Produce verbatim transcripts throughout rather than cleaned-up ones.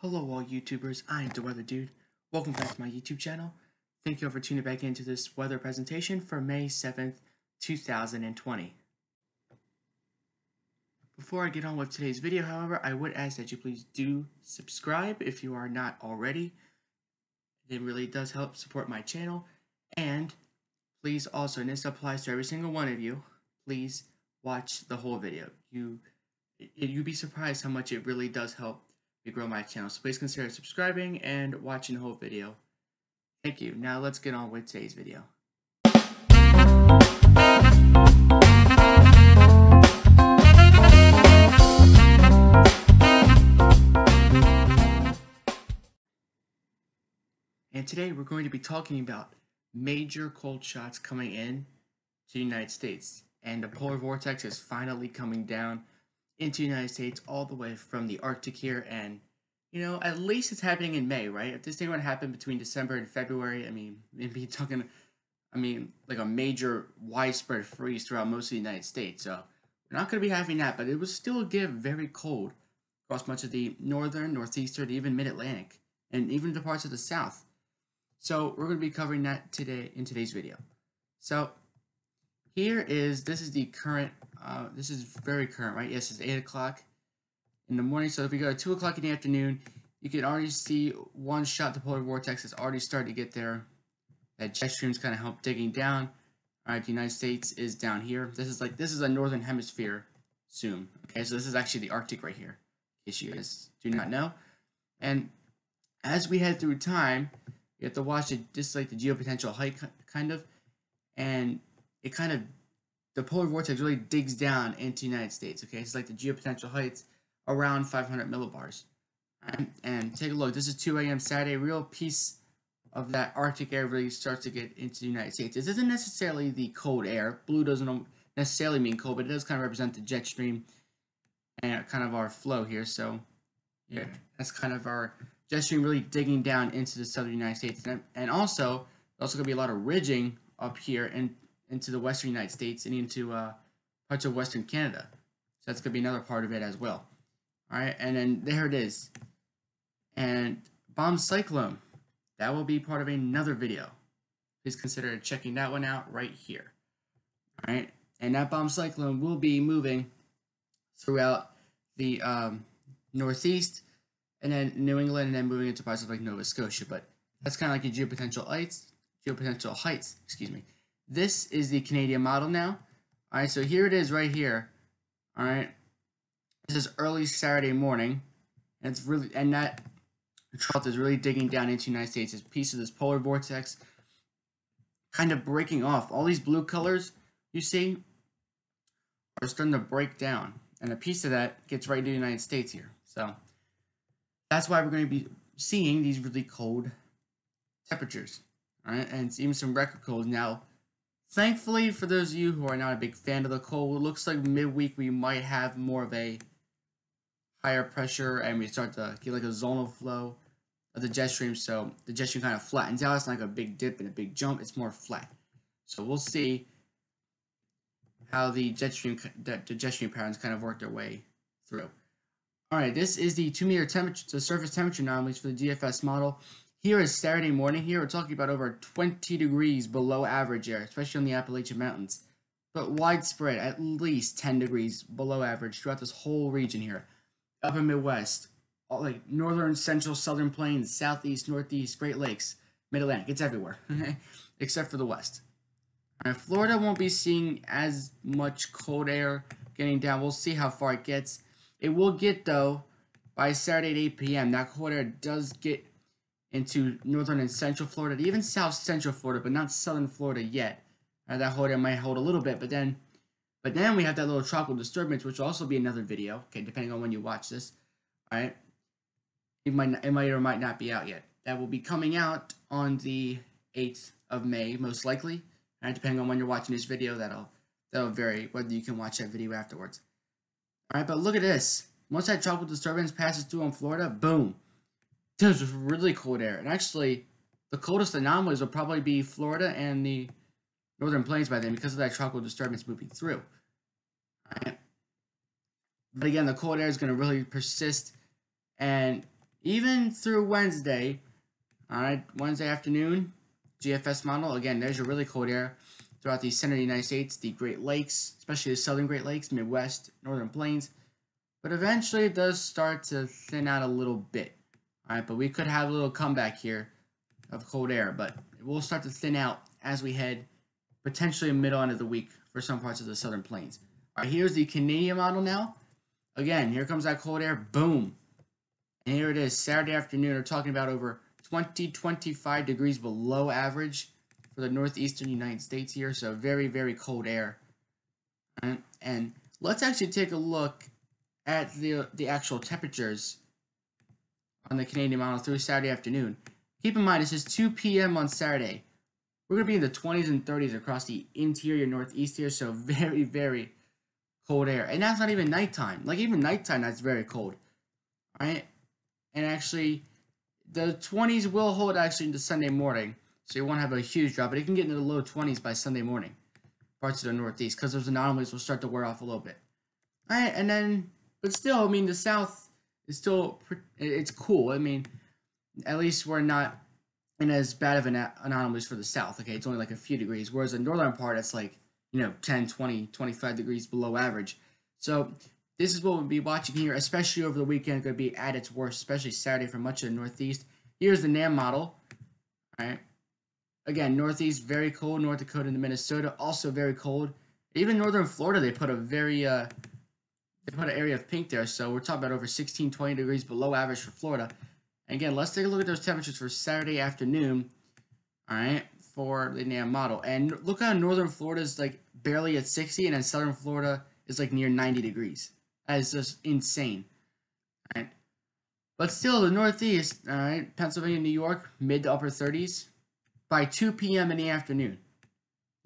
Hello all YouTubers, I am the Weather Dude. Welcome back to my YouTube channel. Thank you all for tuning back into this weather presentation for May seventh, two thousand twenty. Before I get on with today's video, however, I would ask that you please do subscribe if you are not already. It really does help support my channel. And please also, and this applies to every single one of you, please watch the whole video. You, you'd be surprised how much it really does help grow my channel, so please consider subscribing and watching the whole video. Thank you. Now let's get on with today's video. And today we're going to be talking about major cold shots coming in to the United States, and the polar vortex is finally coming down into the United States all the way from the Arctic here. And you know, at least it's happening in May, right? If this thing would happen between December and February, I mean, it'd be talking, I mean, like a major widespread freeze throughout most of the United States. So we're not going to be having that, but it will still get very cold across much of the northern, northeastern, even mid-Atlantic, and even the parts of the south. So we're going to be covering that today in today's video. So here is, this is the current, uh, this is very current, right? Yes, it's eight o'clock in the morning. So if we go to two o'clock in the afternoon, you can already see one shot, the polar vortex has already started to get there. That jet stream's kind of helped digging down. All right, the United States is down here. This is like, this is a northern hemisphere zoom. Okay, so this is actually the Arctic right here, in case you guys do not know. And as we head through time, you have to watch it, just like the geopotential height kind of, and it kind of, the polar vortex really digs down into the United States, okay? It's like the geopotential heights around five hundred millibars. And, and take a look, this is two A M Saturday, real piece of that Arctic air really starts to get into the United States. This isn't necessarily the cold air. Blue doesn't necessarily mean cold, but it does kind of represent the jet stream and kind of our flow here. So yeah, that's kind of our jet stream really digging down into the southern United States. And, and also, there's also gonna be a lot of ridging up here and into the western United States and into uh, parts of western Canada. So that's going to be another part of it as well. All right, and then there it is. And bomb cyclone, that will be part of another video. Please consider checking that one out right here. All right, and that bomb cyclone will be moving throughout the um, northeast and then New England and then moving into parts of like Nova Scotia. But that's kind of like the geopotential heights, geopotential heights, excuse me. This is the Canadian model now. All right, so here it is right here. All right, this is early Saturday morning. And it's really, and that trough is really digging down into the United States. This piece of this polar vortex kind of breaking off. All these blue colors you see are starting to break down. And a piece of that gets right into the United States here. So that's why we're going to be seeing these really cold temperatures. All right, and it's even some record colds now. Thankfully, for those of you who are not a big fan of the cold, it looks like midweek we might have more of a higher pressure and we start to get like a zonal flow of the jet stream. So the jet stream kind of flattens out. It's not like a big dip and a big jump. It's more flat. So we'll see how the jet stream, the jet stream patterns kind of work their way through. All right, this is the two meter temperature, the surface temperature anomalies for the G F S model. Here is Saturday morning. Here we're talking about over twenty degrees below average air, especially on the Appalachian Mountains, but widespread at least ten degrees below average throughout this whole region here. Upper Midwest, all like northern, central, southern plains, southeast, northeast, Great Lakes, Mid-Atlantic. It's everywhere, except for the west. All right, Florida won't be seeing as much cold air getting down. We'll see how far it gets. It will get, though, by Saturday at eight P M That cold air does get into northern and central Florida, even south central Florida, but not southern Florida yet. Uh, that hold might hold a little bit, but then but then we have that little tropical disturbance, which will also be another video, okay, depending on when you watch this. All right, it might, not, it might or might not be out yet. That will be coming out on the eighth of May, most likely. All right, depending on when you're watching this video, that'll, that'll vary whether you can watch that video afterwards. All right, but look at this. Once that tropical disturbance passes through on Florida, boom. There's really cold air, and actually, the coldest anomalies will probably be Florida and the northern plains by then because of that tropical disturbance moving through. All right. But again, the cold air is going to really persist, and even through Wednesday, all right, Wednesday afternoon, G F S model. Again, there's your really cold air throughout the center of the United States, the Great Lakes, especially the southern Great Lakes, Midwest, northern plains. But eventually it does start to thin out a little bit. All right, but we could have a little comeback here of cold air, but it will start to thin out as we head potentially middle end of the week for some parts of the southern plains. All right, here's the Canadian model now. Again, here comes that cold air, boom. And here it is, Saturday afternoon. We're talking about over twenty, twenty-five degrees below average for the northeastern United States here. So very, very cold air. And, and let's actually take a look at the, the actual temperatures on the Canadian model through Saturday afternoon. Keep in mind, this is two p m on Saturday. We're going to be in the twenties and thirties across the interior northeast here, so very, very cold air. And that's not even nighttime. Like, even nighttime, that's very cold. All right? And actually, the twenties will hold actually into Sunday morning, so you won't have a huge drop, but it can get into the low twenties by Sunday morning, parts of the northeast, because those anomalies will start to wear off a little bit. All right, and then, but still, I mean, the south is still, it's cool. I mean, at least we're not in as bad of an anomalies for the south. Okay, it's only like a few degrees, whereas the northern part, it's like, you know, ten, twenty, twenty-five degrees below average. So this is what we'll be watching here, especially over the weekend. It's going to be at its worst, especially Saturday for much of the northeast. Here's the NAM model. All right. Again, northeast, very cold. North Dakota and Minnesota, also very cold. Even northern Florida, they put a very, uh, they put an area of pink there. So we're talking about over sixteen, twenty degrees below average for Florida. Again, let's take a look at those temperatures for Saturday afternoon, all right, for the NAM model. And look how northern Florida is like barely at sixty, and then southern Florida is like near ninety degrees. That is just insane, all right? But still, the northeast, all right, Pennsylvania, New York, mid to upper thirties by two p m in the afternoon.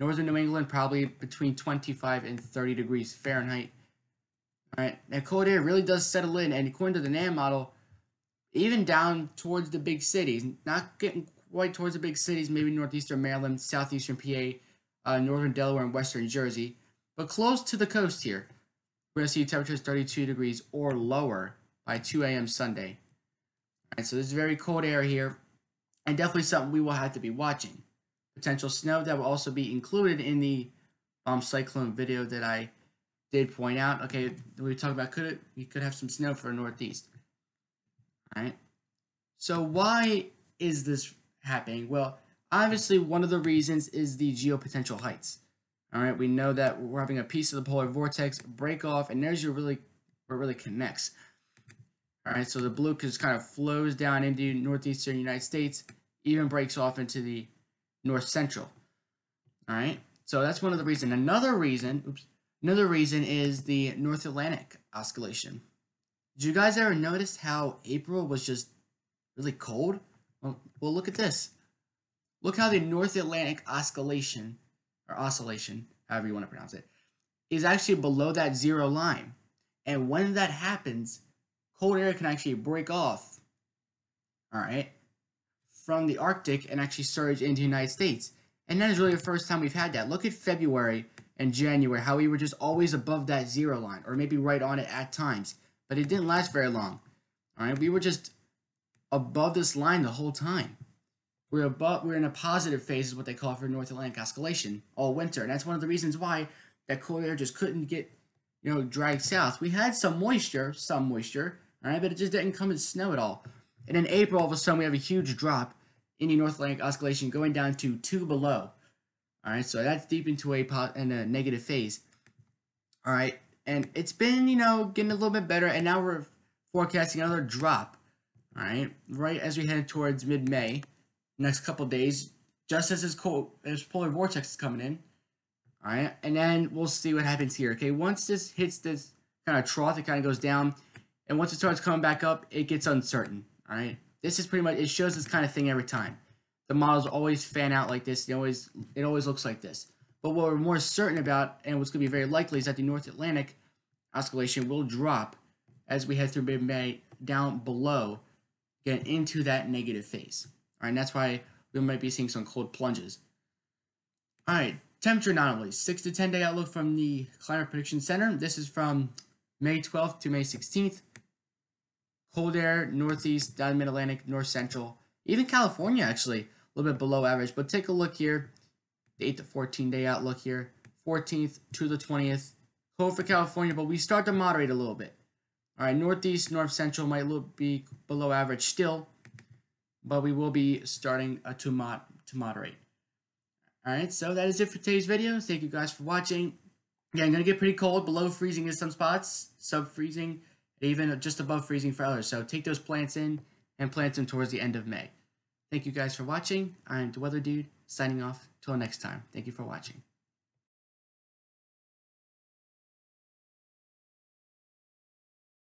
Northern New England, probably between twenty-five and thirty degrees Fahrenheit, all right? That cold air really does settle in, and according to the NAM model, even down towards the big cities, not getting quite towards the big cities, maybe northeastern Maryland, southeastern P A, uh, northern Delaware, and western Jersey, but close to the coast here. We're going to see temperatures thirty-two degrees or lower by two a m Sunday. All right, so this is very cold air here, and definitely something we will have to be watching. Potential snow that will also be included in the bomb cyclone video that I did point out. Okay, we talked about could it, we could have some snow for the northeast. All right, so why is this happening? Well, obviously one of the reasons is the geopotential heights. All right, we know that we're having a piece of the polar vortex break off, and there's your really where it really connects. All right, so the blue just kind of flows down into northeastern United States, even breaks off into the north central. All right, so that's one of the reasons. Another reason, oops, another reason is the North Atlantic Oscillation. Did you guys ever notice how April was just really cold? Well, well, look at this. Look how the North Atlantic Oscillation, or oscillation, however you want to pronounce it, is actually below that zero line. And when that happens, cold air can actually break off, all right, from the Arctic and actually surge into the United States. And that is really the first time we've had that. Look at February and January, how we were just always above that zero line, or maybe right on it at times. But it didn't last very long, all right? We were just above this line the whole time. We were, above, we were in a positive phase, is what they call for North Atlantic Oscillation, all winter. And that's one of the reasons why that cold air just couldn't get, you know, dragged south. We had some moisture, some moisture, all right? But it just didn't come as snow at all. And in April, all of a sudden, we have a huge drop in the North Atlantic Oscillation going down to two below, all right? So that's deep into a, in a negative phase, all right? And it's been, you know, getting a little bit better, and now we're forecasting another drop, all right, right as we head towards mid-May, next couple days, just as this cold, this polar vortex is coming in, all right, and then we'll see what happens here, okay? Once this hits this kind of trough, it kind of goes down, and once it starts coming back up, it gets uncertain, all right? This is pretty much, it shows this kind of thing every time. The models always fan out like this, they always, it always looks like this. But what we're more certain about, and what's going to be very likely, is that the North Atlantic Oscillation will drop as we head through mid-May down below, again, into that negative phase. All right, and that's why we might be seeing some cold plunges. All right, temperature anomalies. six to ten day outlook from the Climate Prediction Center. This is from May twelfth to May sixteenth. cold air, northeast, down mid-Atlantic, north central, even California actually, a little bit below average. But take a look here, the eight to fourteen day outlook here, fourteenth to the twentieth, cold for California, but we start to moderate a little bit. All right, northeast, north central might be below average still, but we will be starting uh, to, mod to moderate. All right, so that is it for today's video. Thank you guys for watching. Yeah, I'm going to get pretty cold, below freezing in some spots, sub-freezing, even just above freezing for others. So take those plants in and plant them towards the end of May. Thank you guys for watching. I'm the Weather Dude, signing off. Till next time. Thank you for watching.